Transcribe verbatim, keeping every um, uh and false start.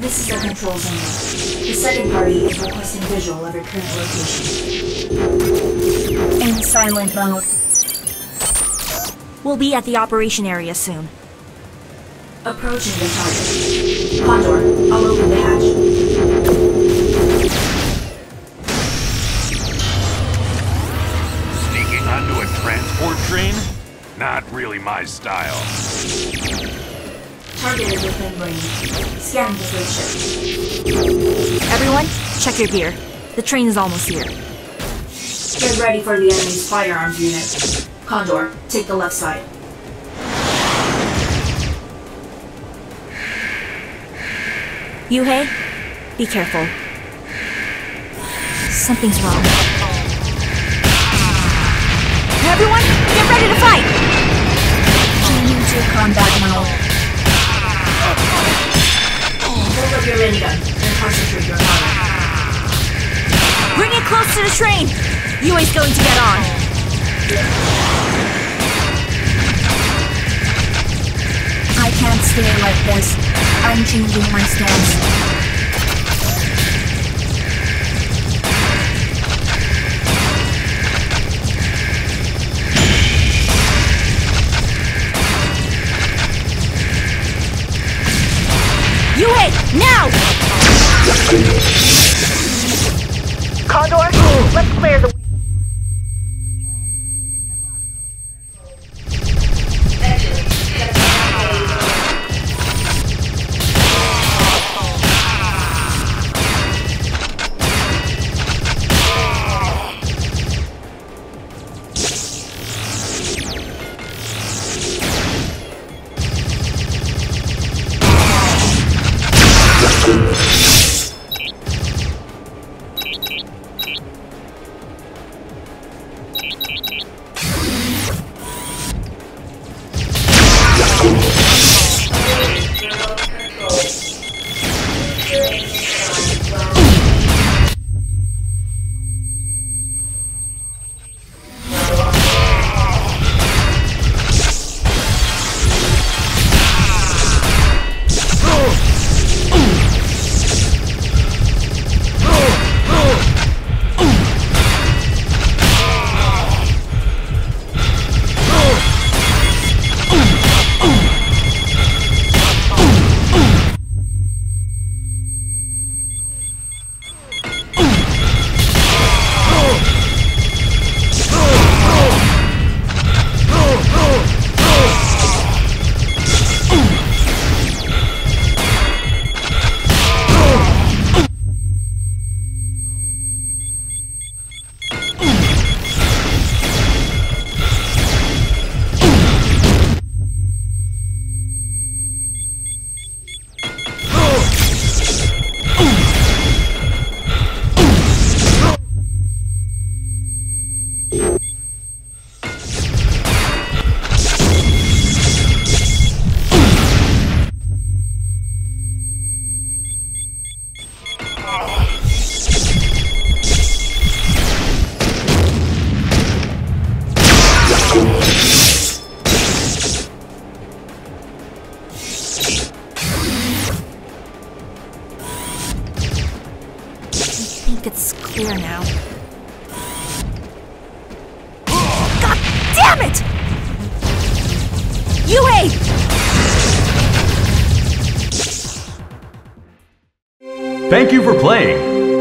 This is our control zone. The second party is requesting visual of your current location. In silent mode. We'll be at the operation area soon. Approaching the target. Condor, I'll open the hatch. Sneaking onto a transport train? Not really my style. Targeted within range. Scanning the spaceship. Everyone, check your gear. The train is almost here. Get ready for the enemy's firearms unit. Condor, take the left side. Yuhei, be careful. Something's wrong. Everyone, get ready to fight! Continue to combat mode. Hold up your handgun and concentrate your fire. Bring it close to the train! U A's going to get on! I can't stay like this. I'm changing my stance. U A! Now! Condor, let's clear the way. clear now. God damn it! U A! Thank you for playing.